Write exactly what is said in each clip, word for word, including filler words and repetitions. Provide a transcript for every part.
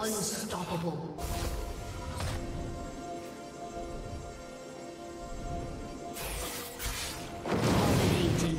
Unstoppable. Dominating.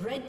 Red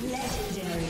Legendary.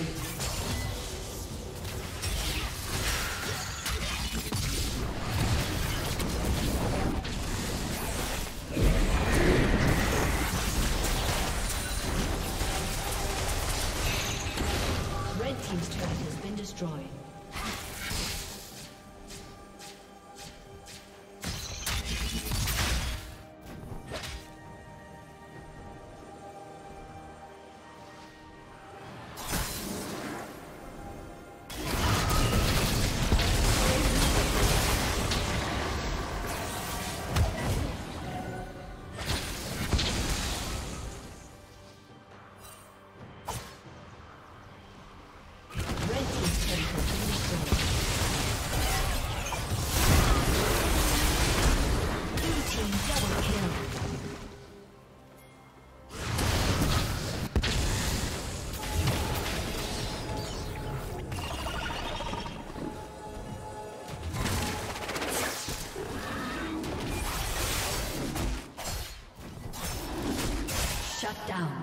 Shut down.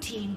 Team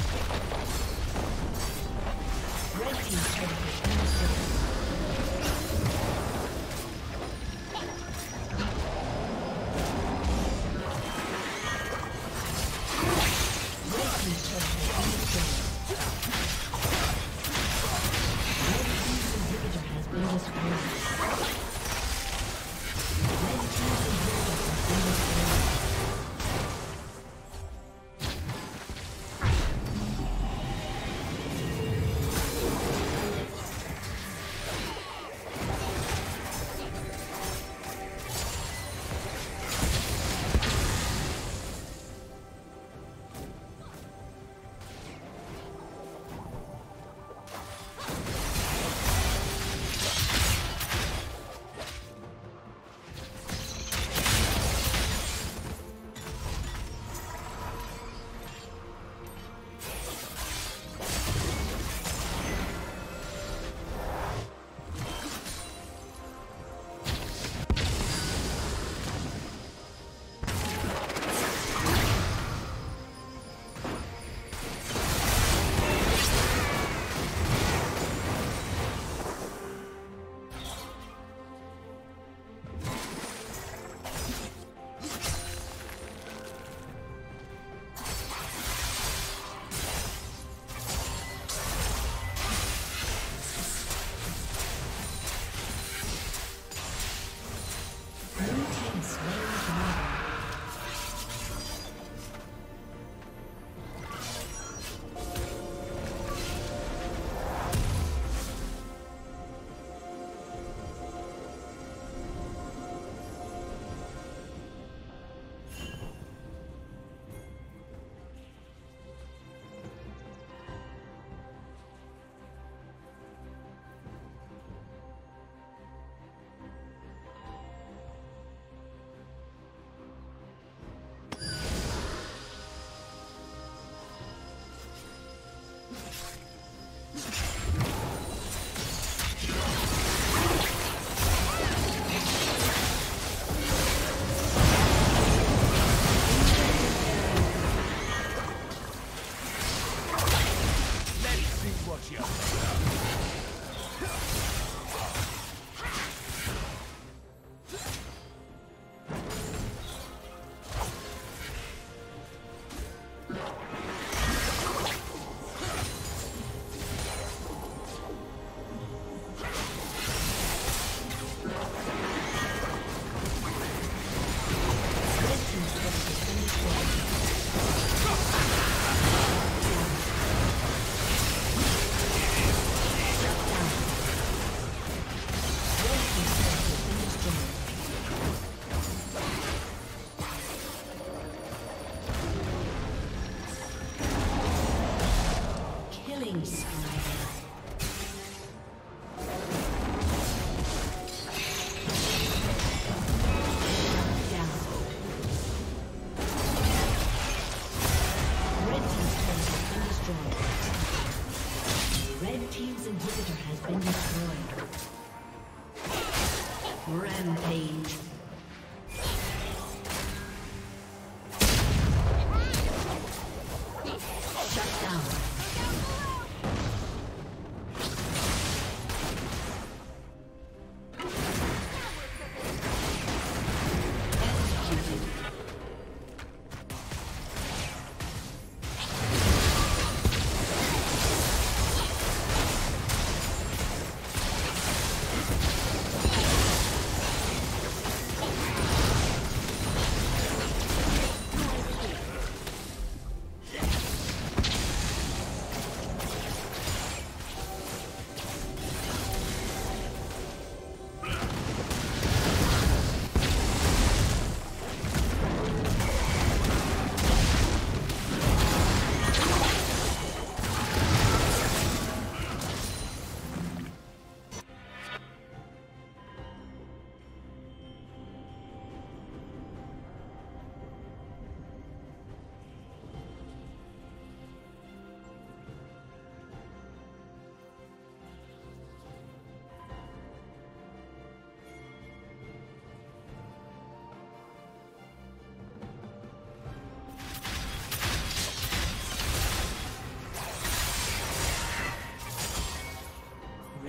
Red team's turret has been destroyed. Shut down.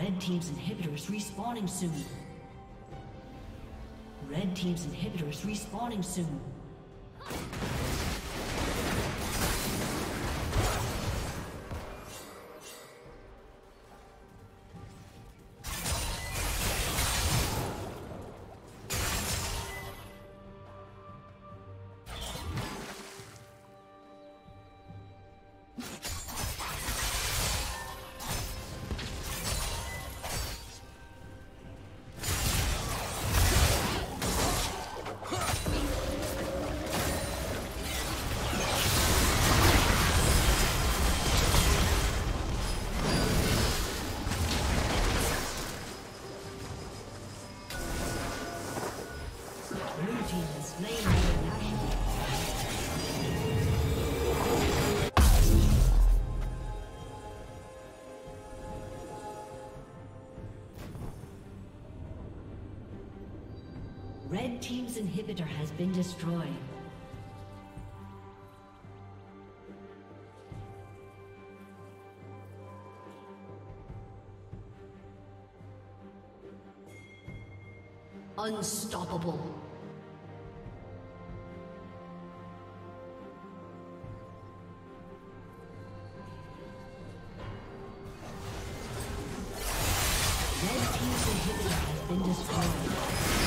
Red team's inhibitor is respawning soon. Red team's inhibitor is respawning soon. Red team's inhibitor has been destroyed. Unstoppable. Red team's inhibitor has been destroyed.